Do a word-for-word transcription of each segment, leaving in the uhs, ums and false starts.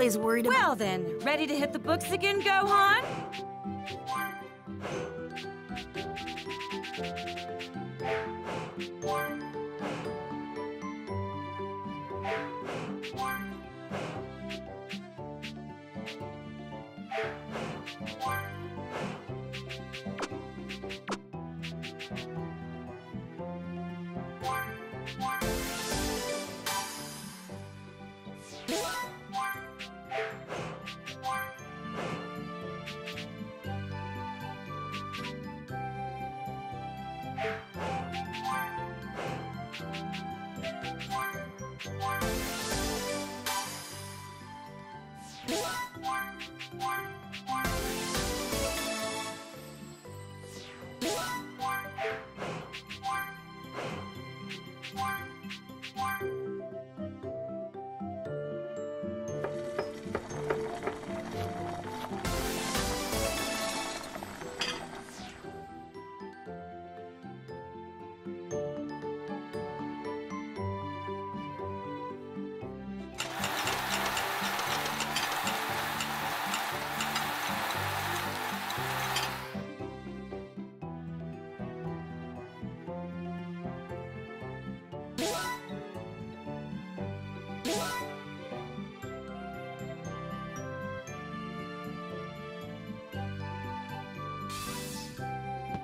always worried about... Well then, ready to hit the books again, Gohan?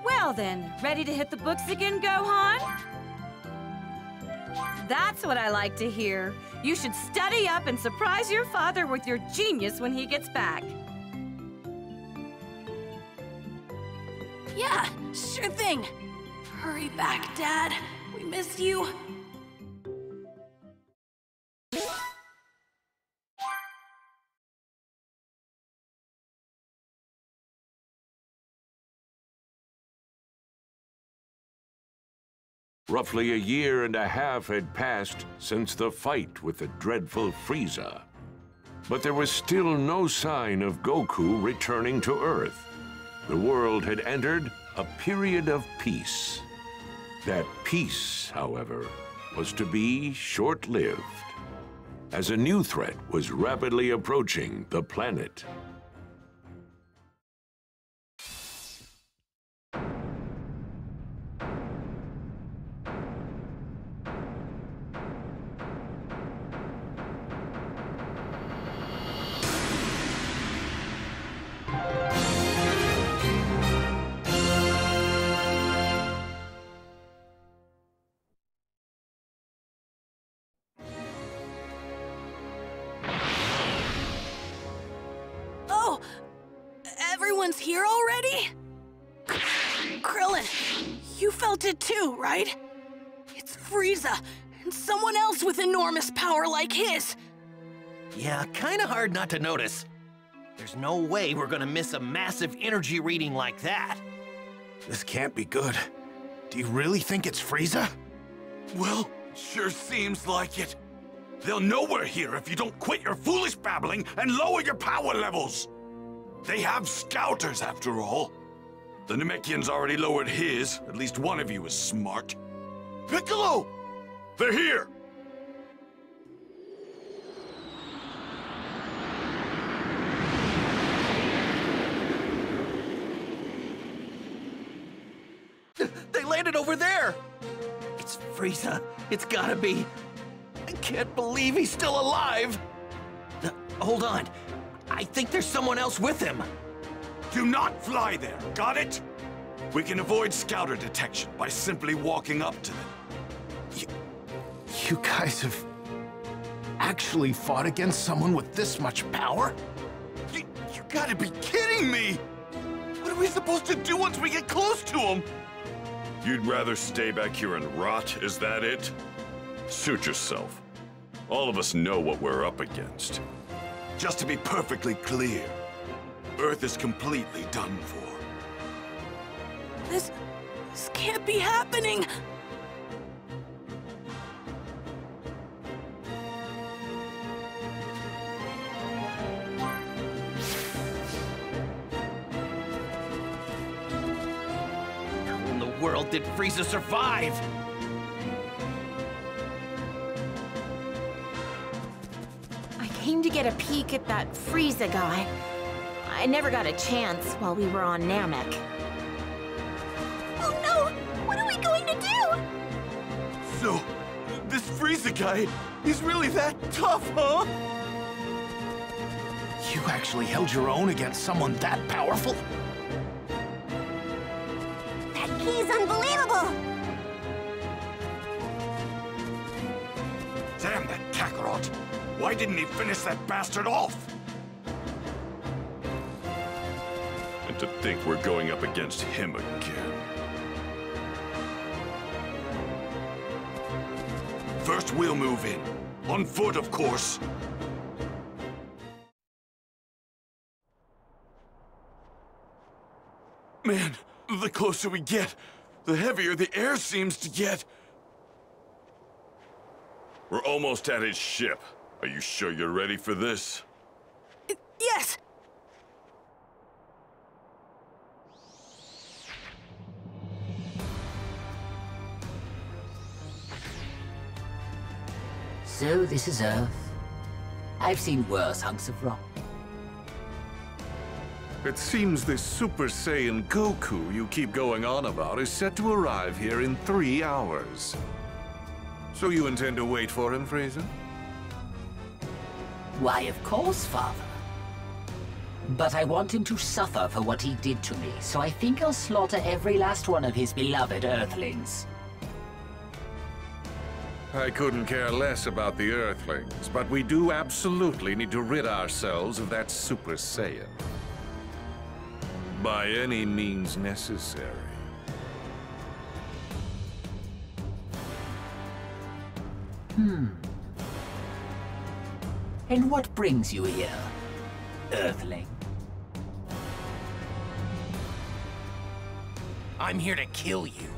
Well then, ready to hit the books again, Gohan? That's what I like to hear. You should study up and surprise your father with your genius when he gets back. Yeah, sure thing. Hurry back, Dad. We missed you. Roughly a year and a half had passed since the fight with the dreadful Frieza. But there was still no sign of Goku returning to Earth. The world had entered a period of peace. That peace, however, was to be short-lived, as a new threat was rapidly approaching the planet. Here already? Krillin, you felt it too, right? It's Frieza and someone else with enormous power like his. Yeah, kinda hard not to notice. There's no way we're gonna miss a massive energy reading like that. This can't be good. Do you really think it's Frieza? Well, sure seems like it. They'll know we're here if you don't quit your foolish babbling and lower your power levels. They have scouters, after all. The Namekians already lowered his. At least one of you is smart. Piccolo! They're here! They landed over there! It's Frieza. It's gotta be. I can't believe he's still alive! Uh, hold on. I think there's someone else with him. Do not fly there, got it? We can avoid scouter detection by simply walking up to them. You, you guys have actually fought against someone with this much power? You, you gotta be kidding me! What are we supposed to do once we get close to him? You'd rather stay back here and rot, is that it? Suit yourself. All of us know what we're up against. Just to be perfectly clear, Earth is completely done for. This... this can't be happening! How in the world did Frieza survive? I came to get a peek at that Frieza guy. I never got a chance while we were on Namek. Oh no! What are we going to do? So, this Frieza guy, he's really that tough, huh? You actually held your own against someone that powerful? That key's unbelievable! Damn that Kakarot! Why didn't he finish that bastard off? And to think we're going up against him again. First we'll move in. On foot, of course. Man, the closer we get, the heavier the air seems to get. We're almost at his ship. Are you sure you're ready for this? Yes! So this is Earth. I've seen worse hunks of rock. It seems this Super Saiyan Goku you keep going on about is set to arrive here in three hours. So you intend to wait for him, Frieza? Why, of course, Father. But I want him to suffer for what he did to me, so I think I'll slaughter every last one of his beloved Earthlings. I couldn't care less about the Earthlings, but we do absolutely need to rid ourselves of that Super Saiyan. By any means necessary. Hmm. And what brings you here, Earthling? I'm here to kill you.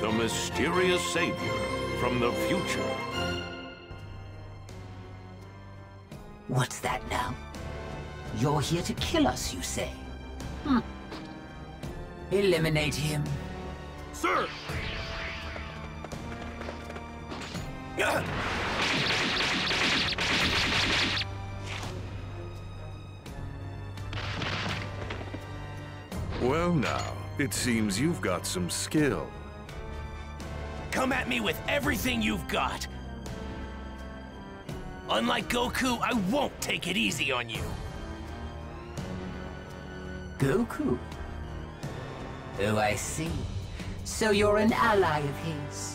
The mysterious savior from the future. What's that now? You're here to kill us, you say? Hmm. Eliminate him. Sir! Well now, it seems you've got some skill. Come at me with everything you've got. Unlike Goku, I won't take it easy on you. Goku? Oh, I see. So you're an ally of his.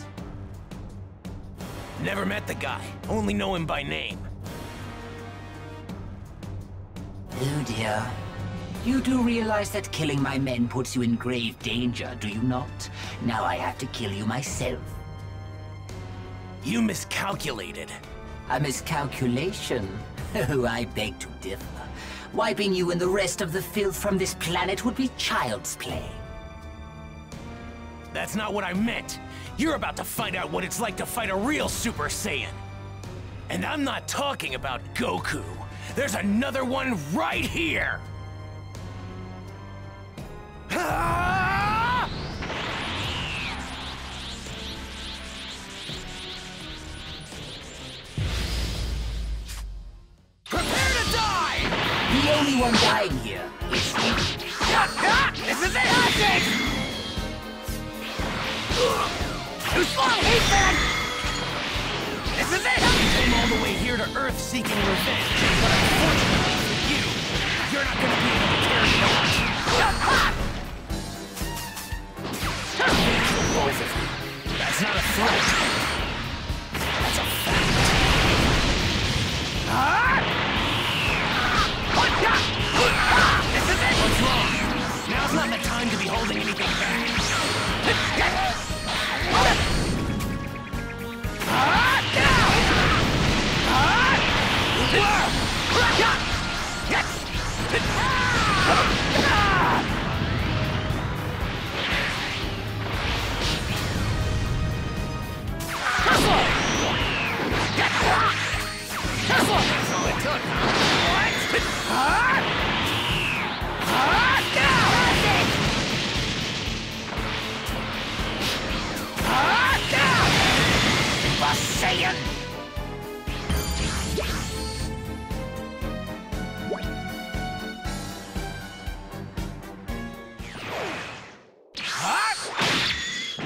Never met the guy, only know him by name. Oh dear. You do realize that killing my men puts you in grave danger, do you not? Now I have to kill you myself. You miscalculated. A miscalculation? Oh, I beg to differ. Wiping you and the rest of the filth from this planet would be child's play. That's not what I meant. You're about to find out what it's like to fight a real Super Saiyan. And I'm not talking about Goku. There's another one right here! Ah! Prepare to die! The only one dying here is me. Ah, ah, this is it, I think! Too slow, hate man! This is it! You came all the way here to Earth seeking revenge, but unfortunately for you, you're not gonna be able to carry it on. That's not a threat. That's a fact. This is it! What's wrong? Now's not the time to be holding anything back. What? Saiyan! Huh?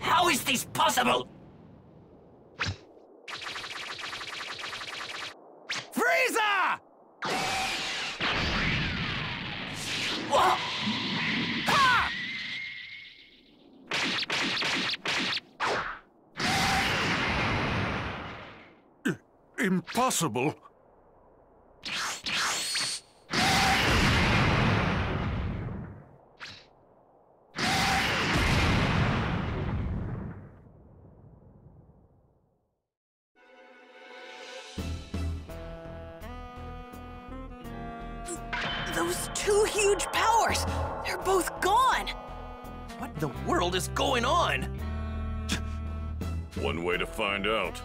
How is this possible? Impossible. Those two huge powers, they're both gone. What the world is going on? One way to find out.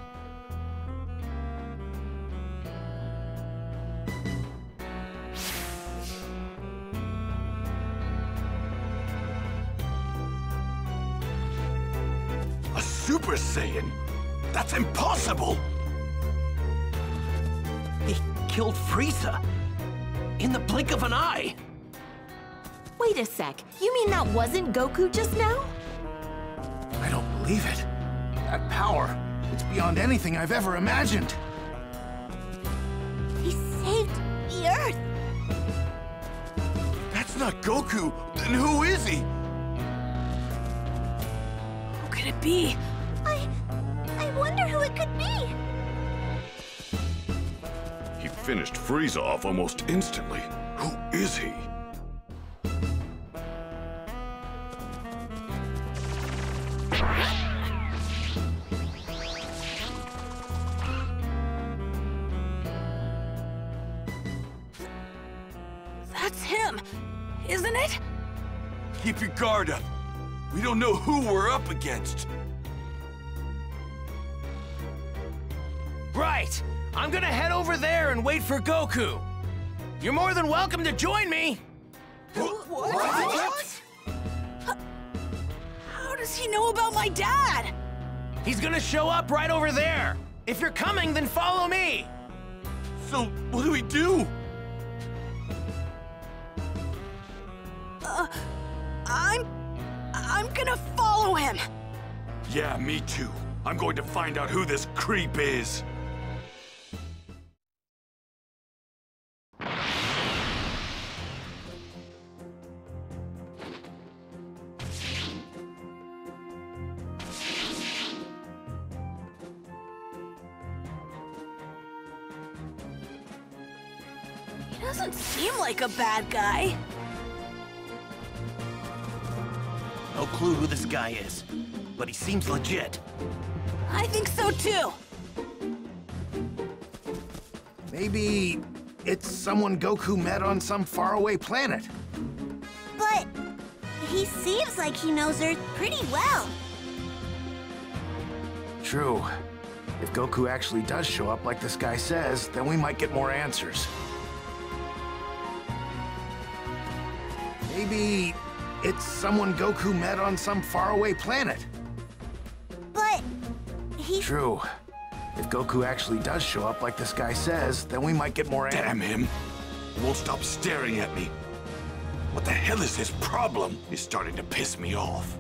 Super Saiyan? That's impossible! He killed Frieza in the blink of an eye! Wait a sec, you mean that wasn't Goku just now? I don't believe it. That power, it's beyond anything I've ever imagined. He saved the Earth! That's not Goku, then who is he? Who could it be? Who it could be. He finished Frieza off almost instantly. Who is he? That's him, isn't it? Keep your guard up. We don't know who we're up against. Right! I'm gonna head over there and wait for Goku! You're more than welcome to join me! What? What? What? How does he know about my dad? He's gonna show up right over there! If you're coming, then follow me! So, what do we do? Uh, I'm... I'm gonna follow him! Yeah, me too. I'm going to find out who this creep is! Doesn't seem like a bad guy. No clue who this guy is, but he seems legit. I think so too. Maybe it's someone Goku met on some faraway planet. But he seems like he knows Earth pretty well. True. If Goku actually does show up like this guy says, then we might get more answers. Maybe it's someone Goku met on some faraway planet. But he... True. If Goku actually does show up like this guy says, then we might get more... Damn him! He won't stop staring at me. What the hell is his problem? He's starting to piss me off.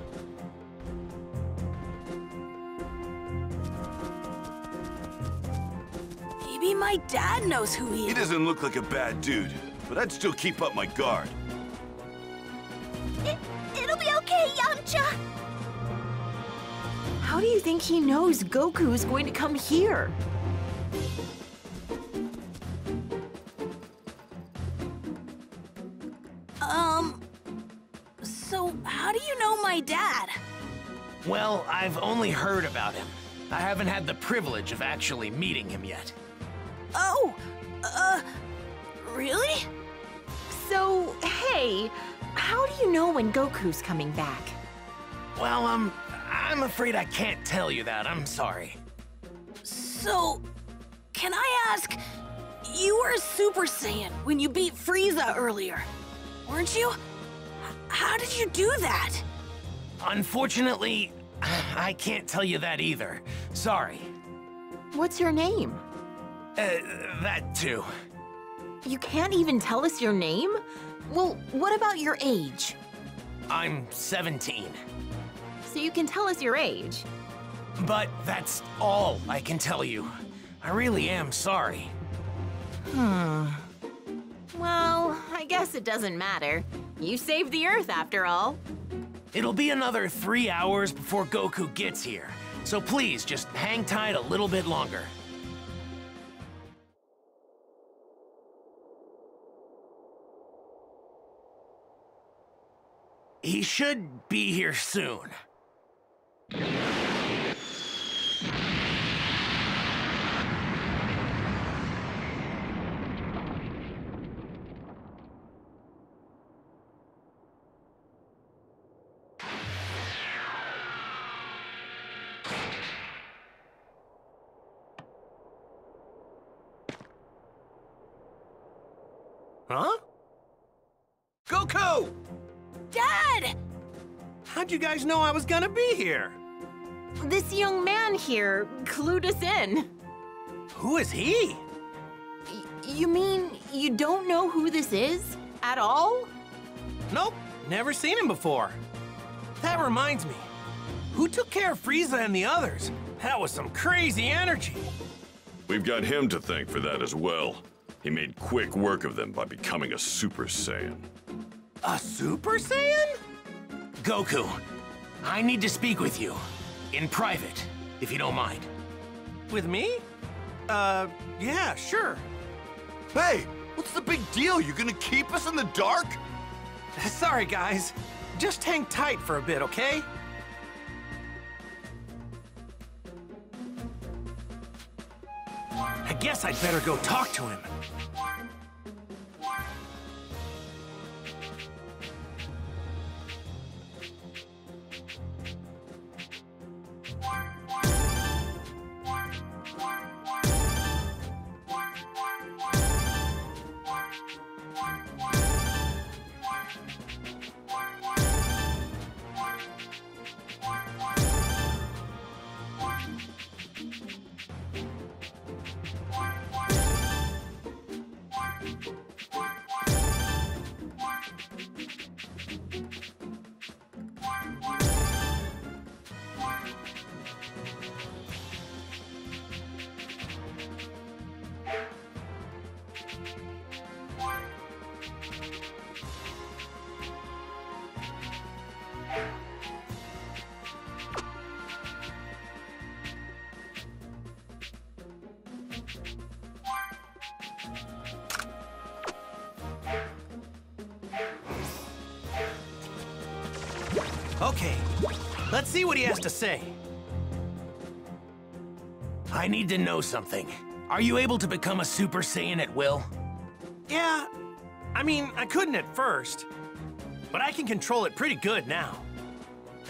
Maybe my dad knows who he is. He doesn't look like a bad dude, but I'd still keep up my guard. It, it'll be okay, Yamcha! How do you think he knows Goku is going to come here? Um... So, how do you know my dad? Well, I've only heard about him. I haven't had the privilege of actually meeting him yet. Oh! Uh... Really? So, hey... How do you know when Goku's coming back? Well, um, I'm afraid I can't tell you that. I'm sorry. So, can I ask, you were a Super Saiyan when you beat Frieza earlier, weren't you? How did you do that? Unfortunately, I can't tell you that either. Sorry. What's your name? Uh, that too. You can't even tell us your name? Well, what about your age? I'm seventeen. So you can tell us your age. But that's all I can tell you. I really am sorry. Hmm. Well, I guess it doesn't matter. You saved the Earth after all. It'll be another three hours before Goku gets here. So please, just hang tight a little bit longer. He should be here soon. Huh? Goku! Dad! How'd you guys know I was gonna be here? This young man here clued us in. Who is he? Y- you mean you don't know who this is at all? Nope, never seen him before. That reminds me, who took care of Frieza and the others? That was some crazy energy. We've got him to thank for that as well. He made quick work of them by becoming a Super Saiyan. A Super Saiyan? Goku, I need to speak with you. In private, if you don't mind. With me? Uh, yeah, sure. Hey, what's the big deal? You gonna keep us in the dark? Sorry, guys. Just hang tight for a bit, okay? I guess I'd better go talk to him. Okay, let's see what he has to say. I need to know something. Are you able to become a Super Saiyan at will? Yeah, I mean, I couldn't at first, but I can control it pretty good now.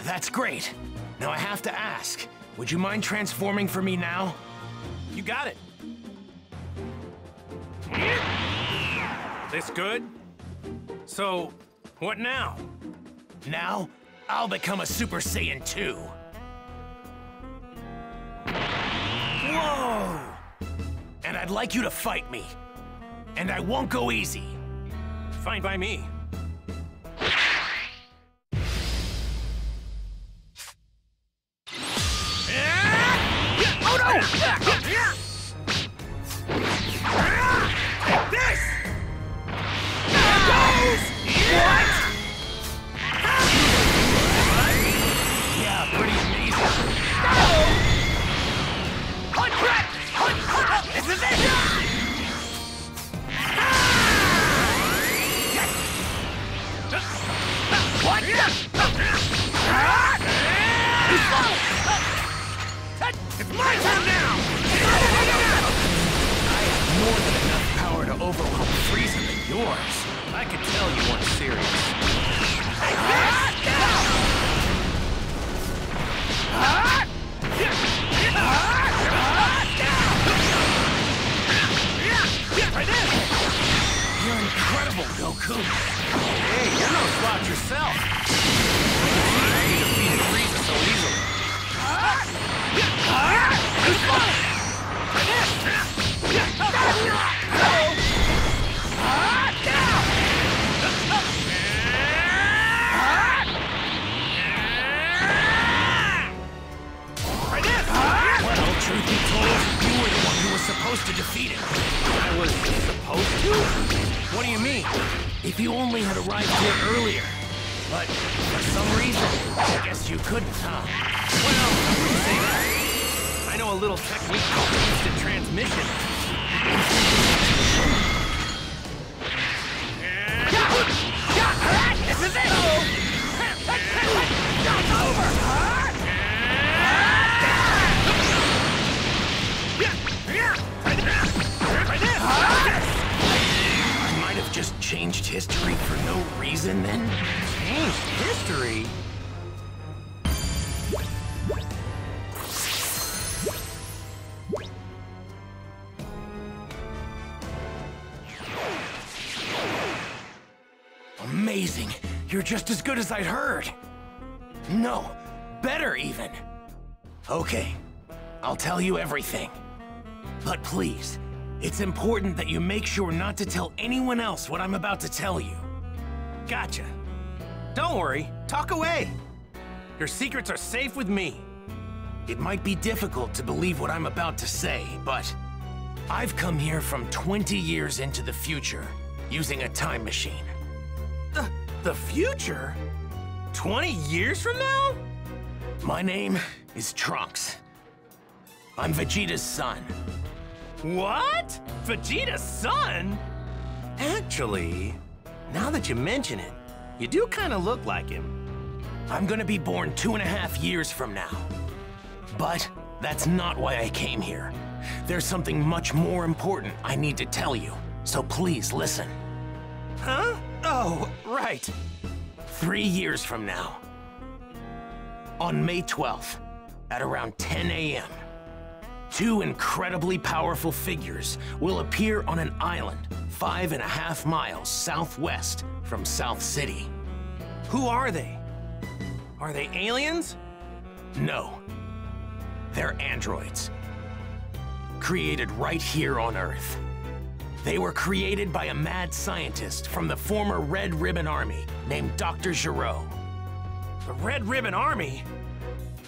That's great. Now I have to ask, would you mind transforming for me now? You got it. This good? So, what now? Now? I'll become a Super Saiyan two. Whoa! And I'd like you to fight me. And I won't go easy. Fine by me. Oh no! Take this! What? This is it! What? It's my turn now! I have more than enough power to overwhelm Frieza than yours. I can tell you weren't serious. Ah! You're incredible, Goku. Hey, you're no slouch yourself. easily. Well, truth be told, you were the one who was supposed to defeat it. I was supposed to? What do you mean? If you only had arrived here earlier. But, for some reason, I guess you couldn't, huh? Well, say that. I know a little technique called instant transmission. This is it! That's over! I might have just changed history for no reason, then? History? Amazing! You're just as good as I'd heard! No, better even! Okay, I'll tell you everything. But please, it's important that you make sure not to tell anyone else what I'm about to tell you. Gotcha. Don't worry, talk away. Your secrets are safe with me. It might be difficult to believe what I'm about to say, but I've come here from twenty years into the future using a time machine. The, the future? twenty years from now? My name is Trunks. I'm Vegeta's son. What? Vegeta's son? Actually, now that you mention it, you do kind of look like him. I'm gonna be born two and a half years from now. But that's not why I came here. There's something much more important I need to tell you, so please listen. Huh? Oh, right. Three years from now, on May twelfth, at around ten A M, two incredibly powerful figures will appear on an island five and a half miles southwest from South City. Who are they? Are they aliens? No. They're androids. Created right here on Earth. They were created by a mad scientist from the former Red Ribbon Army named Doctor Gero. The Red Ribbon Army?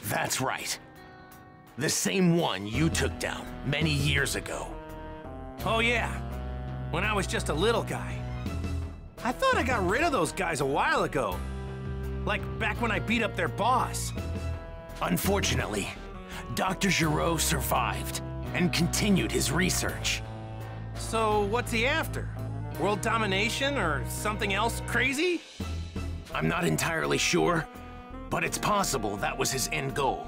That's right. The same one you took down many years ago. Oh yeah, when I was just a little guy. I thought I got rid of those guys a while ago. Like back when I beat up their boss. Unfortunately, Doctor Gero survived and continued his research. So what's he after? World domination or something else crazy? I'm not entirely sure, but it's possible that was his end goal.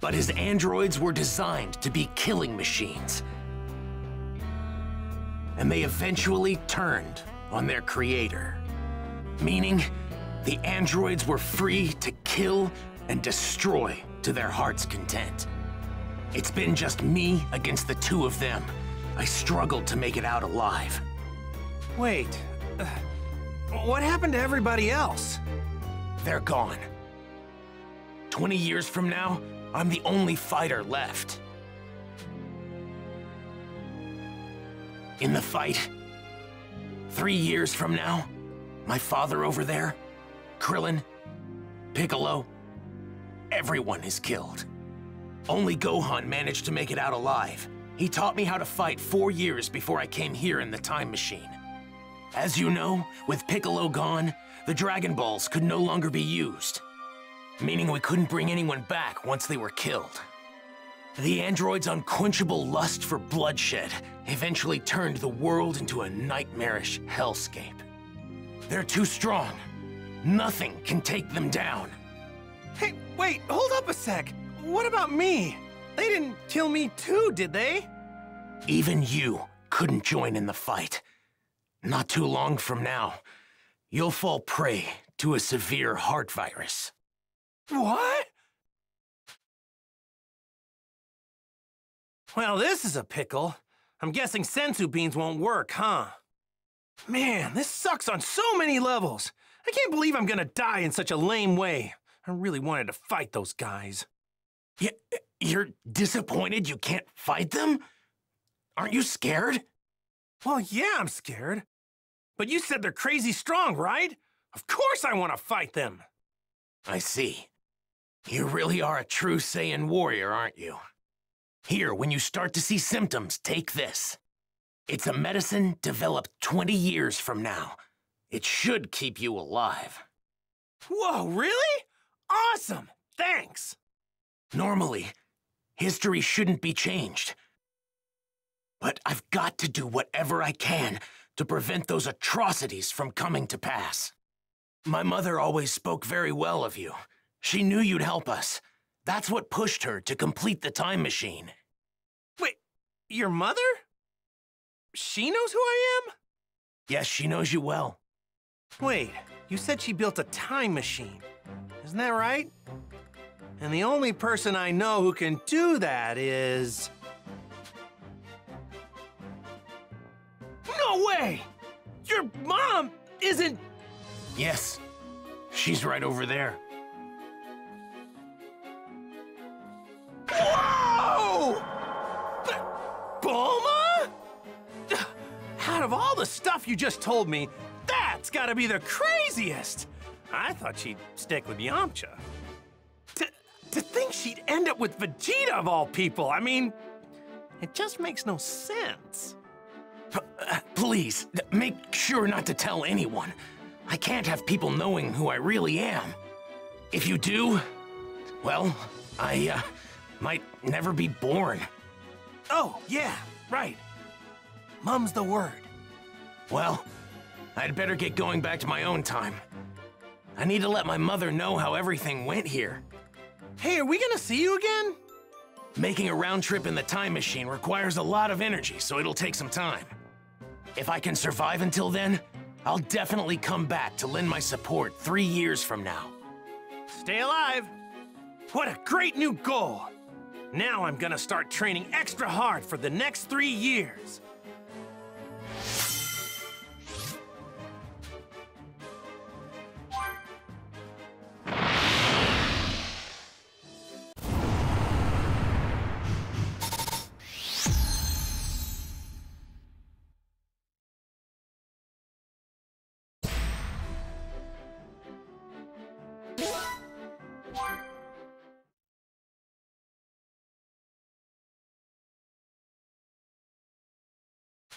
But his androids were designed to be killing machines. And they eventually turned on their creator. Meaning, the androids were free to kill and destroy to their heart's content. It's been just me against the two of them. I struggled to make it out alive. Wait, uh, what happened to everybody else? They're gone. twenty years from now, I'm the only fighter left. In the fight, three years from now, my father over there, Krillin, Piccolo, everyone is killed. Only Gohan managed to make it out alive. He taught me how to fight four years before I came here in the time machine. As you know, with Piccolo gone, the Dragon Balls could no longer be used. Meaning we couldn't bring anyone back once they were killed. The android's unquenchable lust for bloodshed eventually turned the world into a nightmarish hellscape. They're too strong. Nothing can take them down. Hey, wait, hold up a sec. What about me? They didn't kill me too, did they? Even you couldn't join in the fight. Not too long from now, you'll fall prey to a severe heart virus. What? Well, this is a pickle. I'm guessing senzu beans won't work, huh? Man, this sucks on so many levels. I can't believe I'm gonna die in such a lame way. I really wanted to fight those guys. Y- you're disappointed you can't fight them? Aren't you scared? Well, yeah, I'm scared. But you said they're crazy strong, right? Of course I want to fight them. I see. You really are a true Saiyan warrior, aren't you? Here, when you start to see symptoms, take this. It's a medicine developed twenty years from now. It should keep you alive. Whoa, really? Awesome! Thanks! Normally, history shouldn't be changed. But I've got to do whatever I can to prevent those atrocities from coming to pass. My mother always spoke very well of you. She knew you'd help us. That's what pushed her to complete the time machine. Wait, your mother? She knows who I am? Yes, she knows you well. Wait, you said she built a time machine. Isn't that right? And the only person I know who can do that is... No way! Your mom isn't... Yes, she's right over there. Whoa! Bulma? Out of all the stuff you just told me, that's gotta be the craziest! I thought she'd stick with Yamcha. To, to think she'd end up with Vegeta of all people, I mean, it just makes no sense. P- uh, please, make sure not to tell anyone. I can't have people knowing who I really am. If you do, well, I uh, might never be born. Oh, yeah, right. Mum's the word. Well, I'd better get going back to my own time. I need to let my mother know how everything went here. Hey, are we gonna see you again? Making a round trip in the time machine requires a lot of energy, so it'll take some time. If I can survive until then, I'll definitely come back to lend my support three years from now. Stay alive! What a great new goal! Now I'm gonna start training extra hard for the next three years.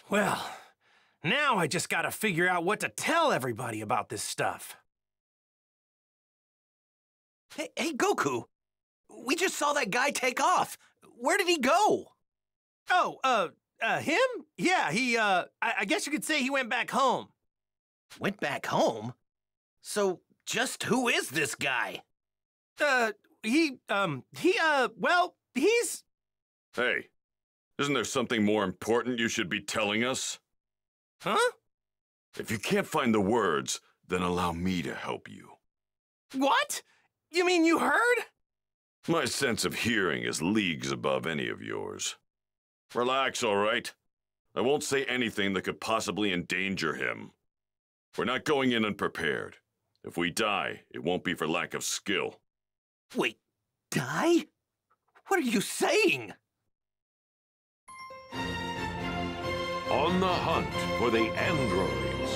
Well, now I just gotta figure out what to tell everybody about this stuff. Hey, hey, Goku, we just saw that guy take off. Where did he go? Oh, uh, uh, him? Yeah, he, uh, I, I guess you could say he went back home. Went back home? So, just who is this guy? Uh, he, um, he, uh, well, he's... Hey. Isn't there something more important you should be telling us? Huh? If you can't find the words, then allow me to help you. What? You mean you heard? My sense of hearing is leagues above any of yours. Relax, all right? I won't say anything that could possibly endanger him. We're not going in unprepared. If we die, it won't be for lack of skill. Wait, die? What are you saying? On the hunt for the androids.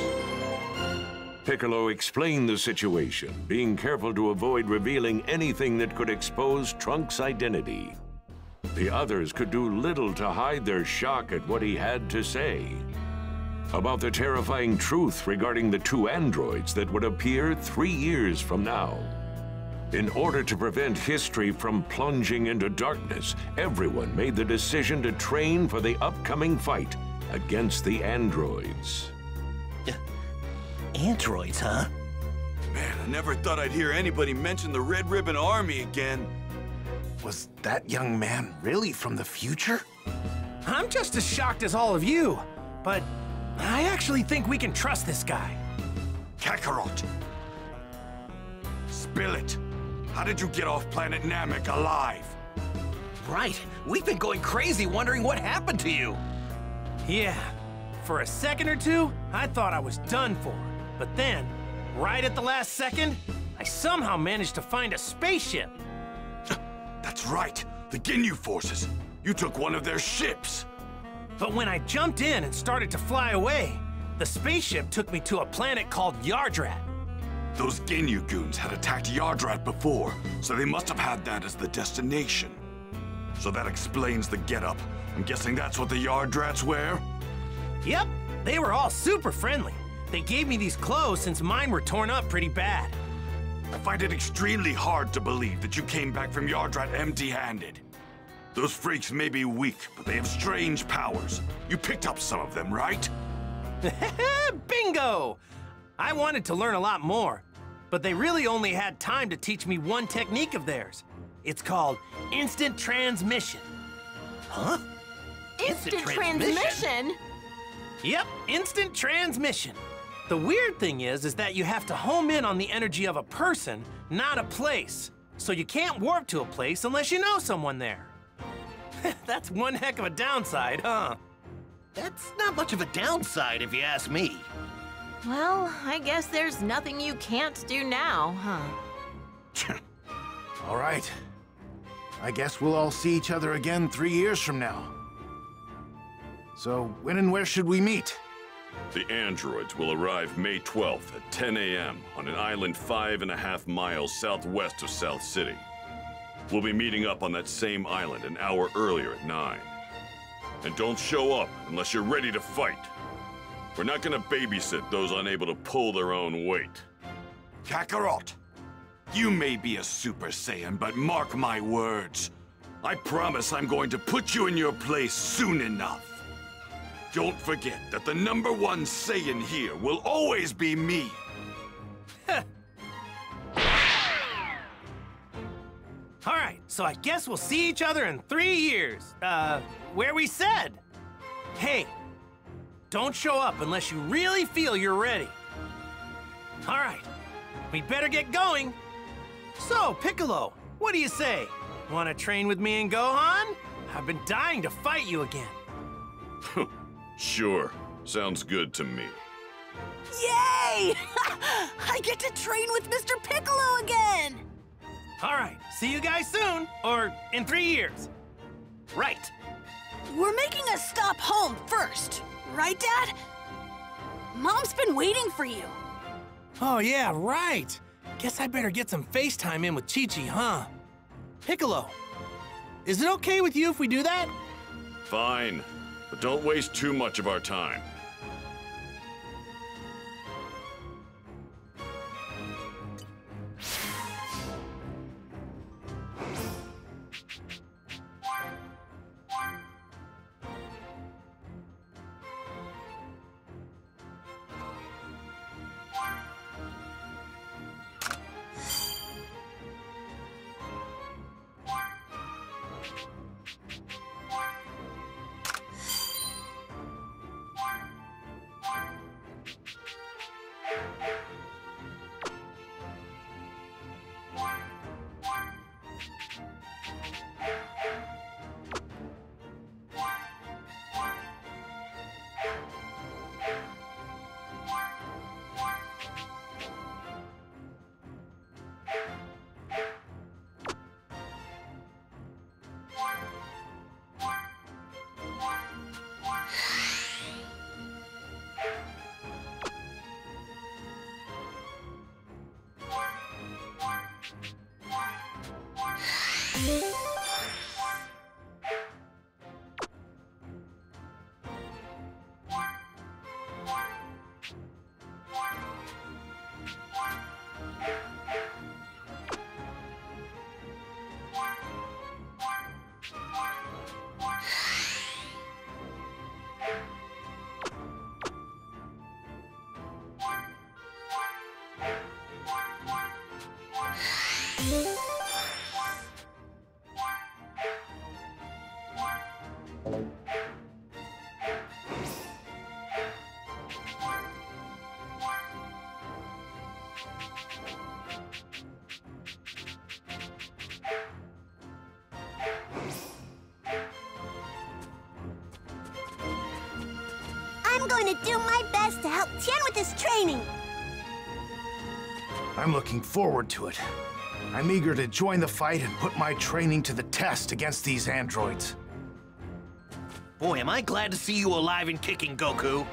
Piccolo explained the situation, being careful to avoid revealing anything that could expose Trunks' identity. The others could do little to hide their shock at what he had to say. About the terrifying truth regarding the two androids that would appear three years from now. In order to prevent history from plunging into darkness, everyone made the decision to train for the upcoming fight against the androids. Uh, androids, huh? Man, I never thought I'd hear anybody mention the Red Ribbon Army again. Was that young man really from the future? I'm just as shocked as all of you, but I actually think we can trust this guy. Kakarot! Spill it! How did you get off planet Namek alive? Right, we've been going crazy wondering what happened to you. Yeah, for a second or two, I thought I was done for. But then, right at the last second, I somehow managed to find a spaceship. That's right, the Ginyu forces. You took one of their ships. But when I jumped in and started to fly away, the spaceship took me to a planet called Yardrat. Those Ginyu goons had attacked Yardrat before, so they must have had that as the destination. So that explains the getup. I'm guessing that's what the Yardrats wear? Yep, they were all super friendly. They gave me these clothes since mine were torn up pretty bad. I find it extremely hard to believe that you came back from Yardrat empty-handed. Those freaks may be weak, but they have strange powers. You picked up some of them, right? Bingo! I wanted to learn a lot more, but they really only had time to teach me one technique of theirs. It's called instant transmission. Huh? Instant, instant transmission? transmission? Yep, instant transmission. The weird thing is, is that you have to home in on the energy of a person, not a place. So you can't warp to a place unless you know someone there. That's one heck of a downside, huh? That's not much of a downside, if you ask me. Well, I guess there's nothing you can't do now, huh? All right. I guess we'll all see each other again three years from now. So, when and where should we meet? The androids will arrive May twelfth at ten A M on an island five and a half miles southwest of South City. We'll be meeting up on that same island an hour earlier at nine. And don't show up unless you're ready to fight. We're not gonna babysit those unable to pull their own weight. Kakarot, you may be a Super Saiyan, but mark my words. I promise I'm going to put you in your place soon enough. Don't forget that the number one Saiyan here will always be me. All right, so I guess we'll see each other in three years, uh, where we said. Hey, don't show up unless you really feel you're ready. All right, we better get going. So, Piccolo, what do you say? Wanna train with me and Gohan? I've been dying to fight you again. Sure. Sounds good to me. Yay! I get to train with Mister Piccolo again! All right. See you guys soon, or in three years. Right. We're making a stop home first. Right, Dad? Mom's been waiting for you. Oh, yeah, right. Guess I better get some FaceTime in with Chi Chi, huh? Piccolo, is it okay with you if we do that? Fine. But don't waste too much of our time. I'm going to do my best to help Tien with his training. I'm looking forward to it. I'm eager to join the fight and put my training to the test against these androids. Boy, am I glad to see you alive and kicking, Goku.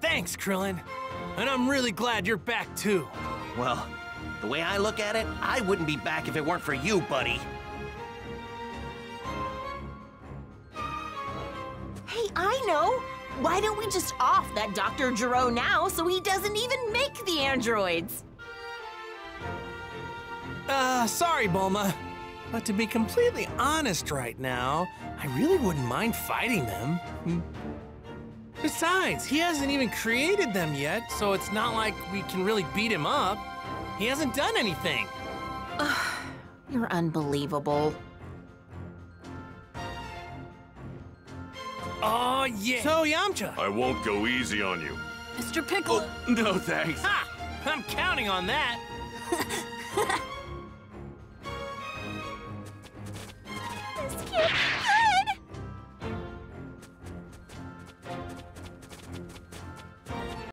Thanks, Krillin. And I'm really glad you're back, too. Well, the way I look at it, I wouldn't be back if it weren't for you, buddy. Hey, I know. Why don't we just off that Doctor Gero now so he doesn't even make the androids? Uh, sorry, Bulma. But to be completely honest right now, I really wouldn't mind fighting them. Besides, he hasn't even created them yet, so it's not like we can really beat him up. He hasn't done anything. You're unbelievable. Oh, yeah. So, Yamcha. I won't go easy on you. Mister Piccolo. Oh, no, thanks. Ha! I'm counting on that.